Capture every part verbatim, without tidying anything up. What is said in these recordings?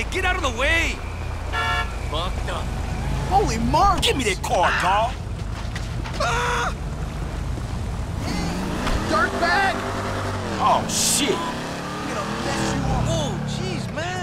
Hey, get out of the way! Fucked up. Holy marbles! Give me that car, dawg! Ah! Dirtbag! Oh, shit! I'm gonna mess you up. Oh, jeez, man!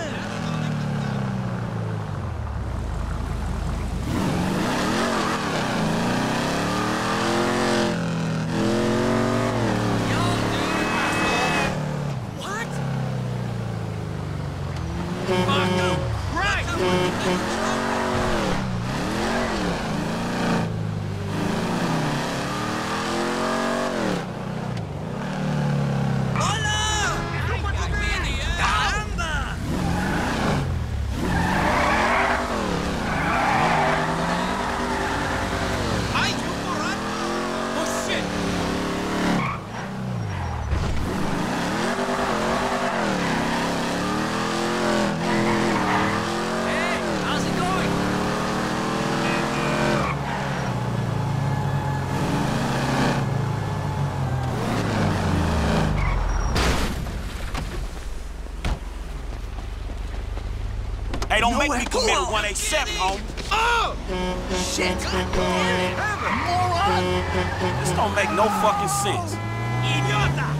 Hey, don't make me commit one eighty-seven, homie. Oh! Shit! Moron! This don't make no fucking sense. Idiota!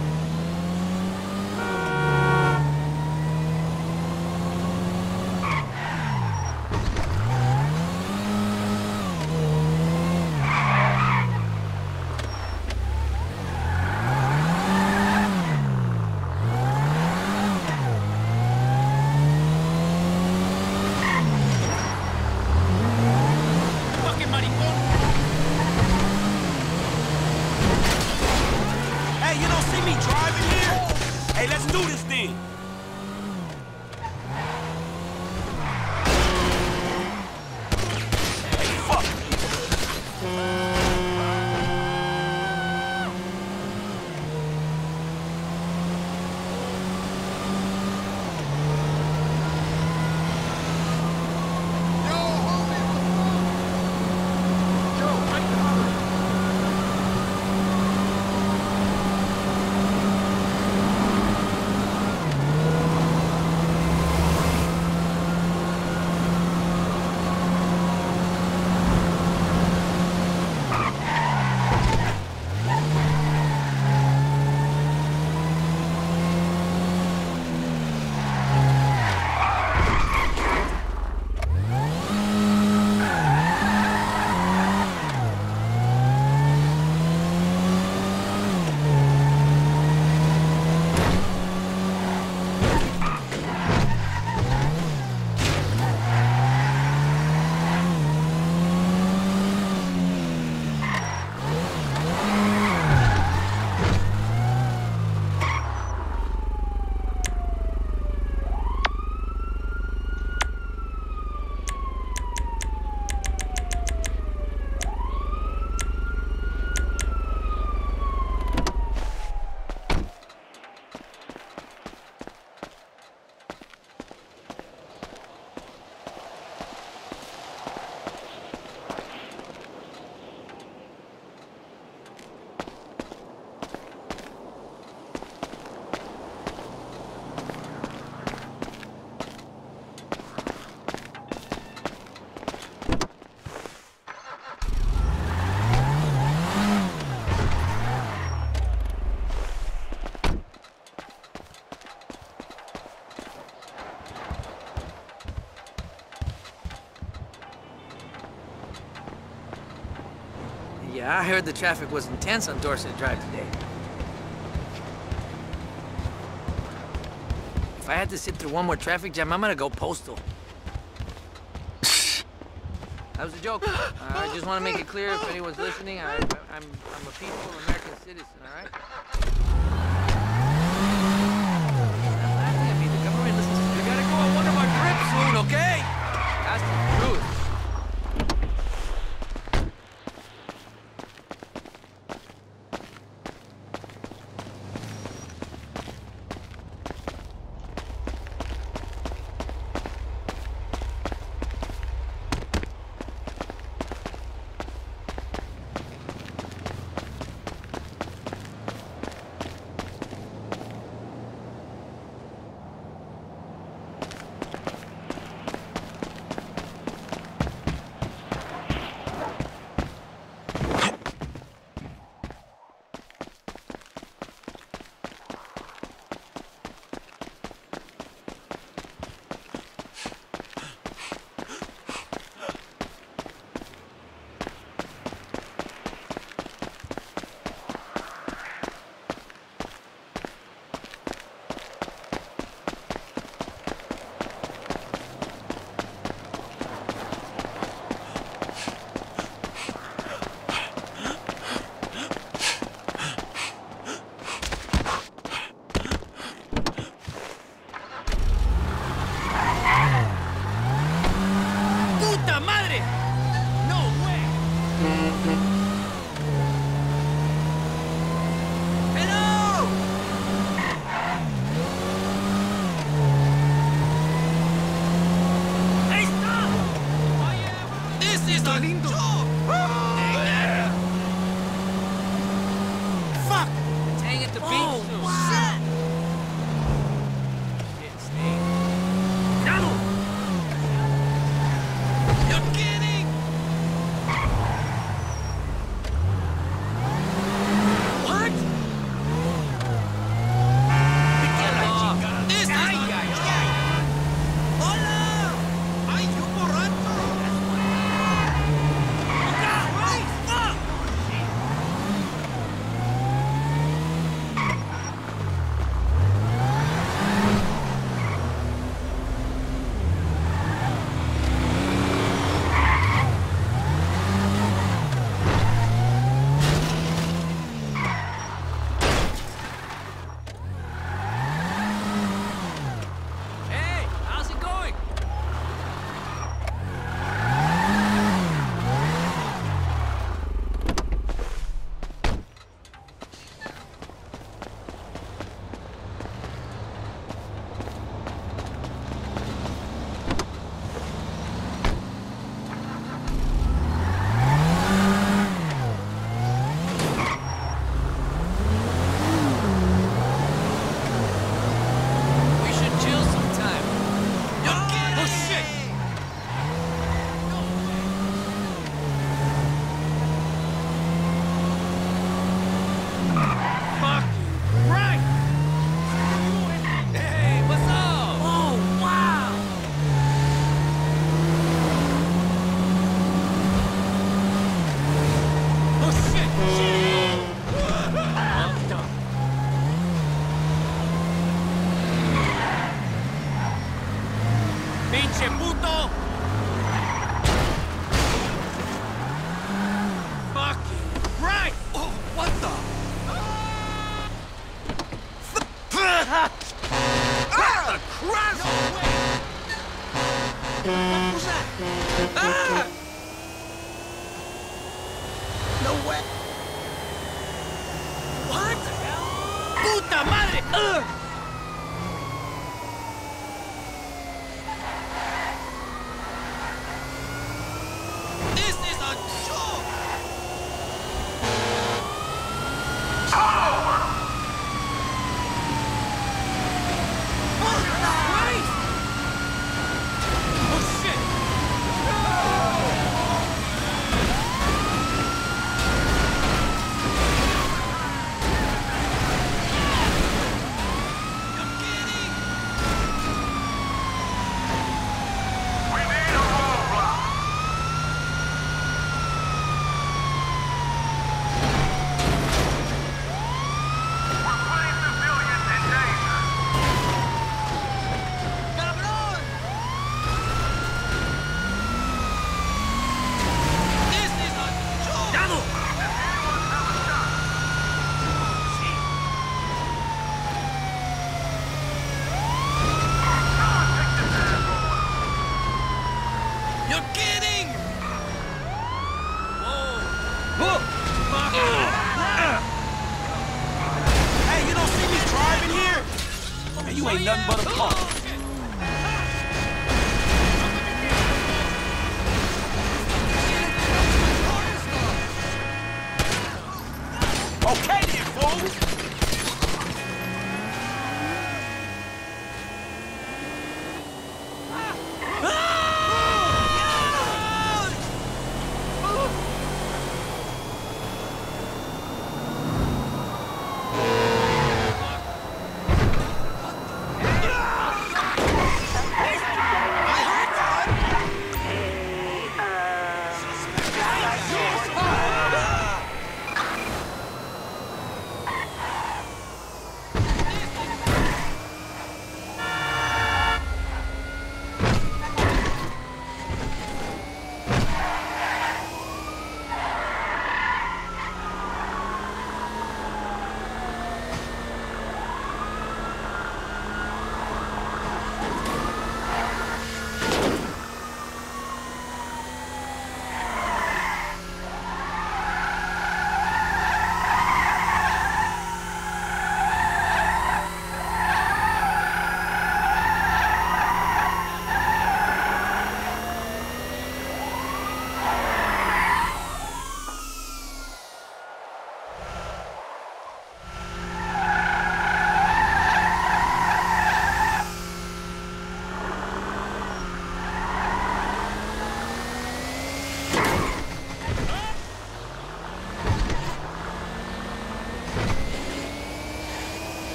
I heard the traffic was intense on Dorset Drive today. If I had to sit through one more traffic jam, I'm gonna go postal. That was a joke. Uh, I just want to make it clear if anyone's listening, I, I, I'm, I'm a peaceful American citizen, all right? I mean, the government listens to me. You gotta go on one of our trips soon, okay? That's the truth. Pomóż! No way! What the hell? Puta madre! Ugh. This is a joke! You ain't nothing but a punk. Okay then, fool!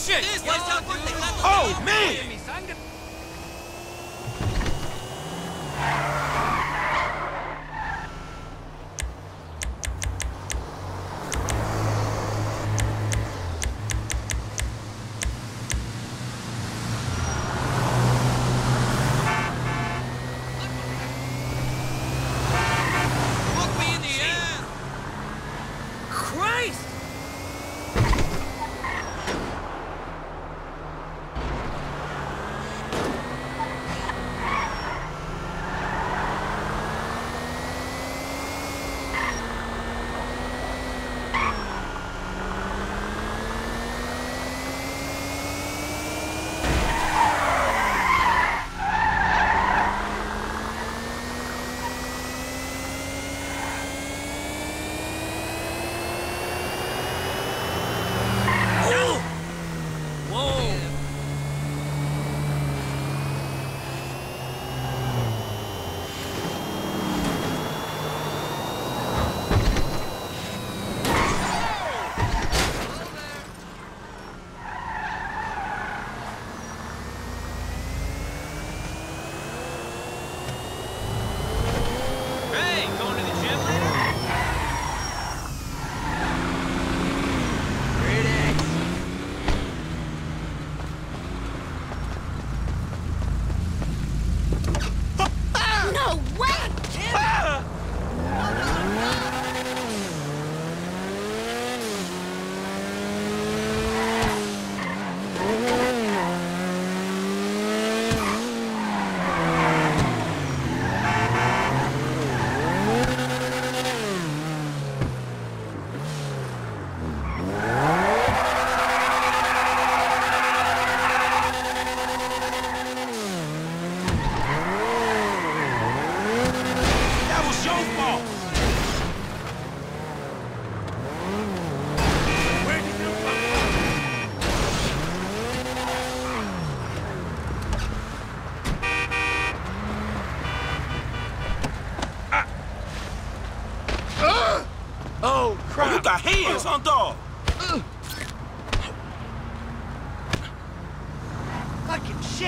Shit. This, this oh, man!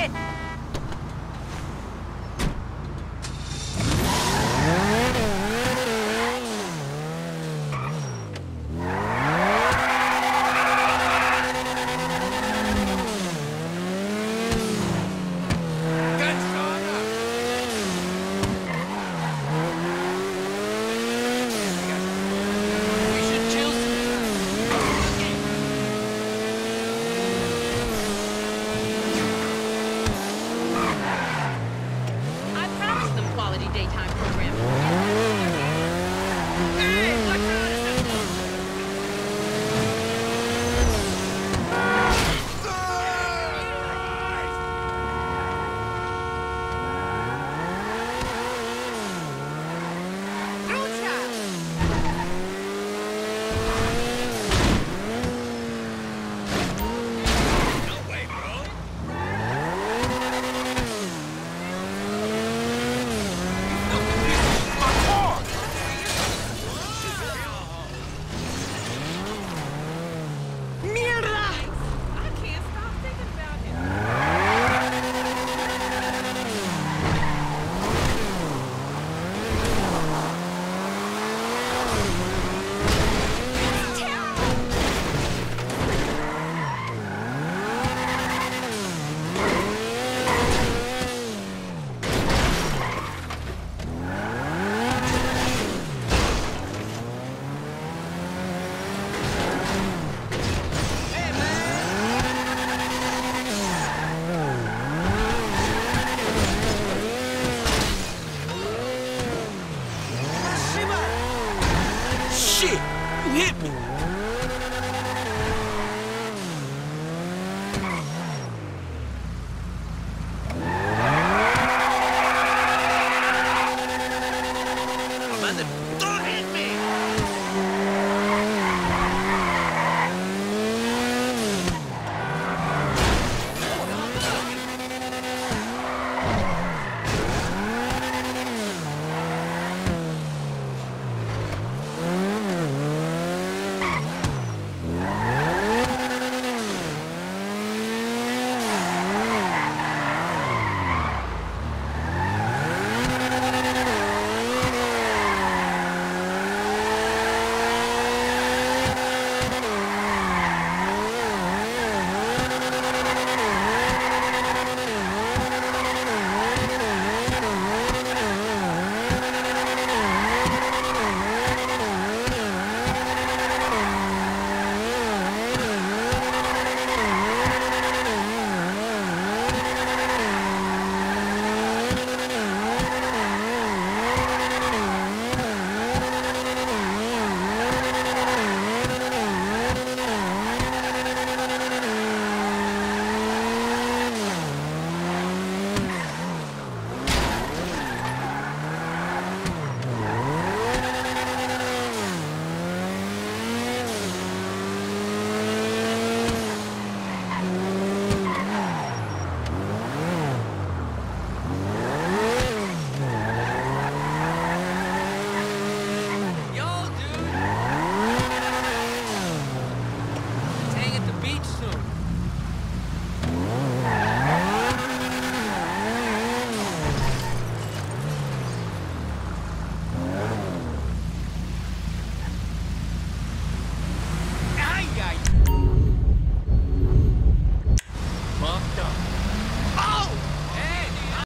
it.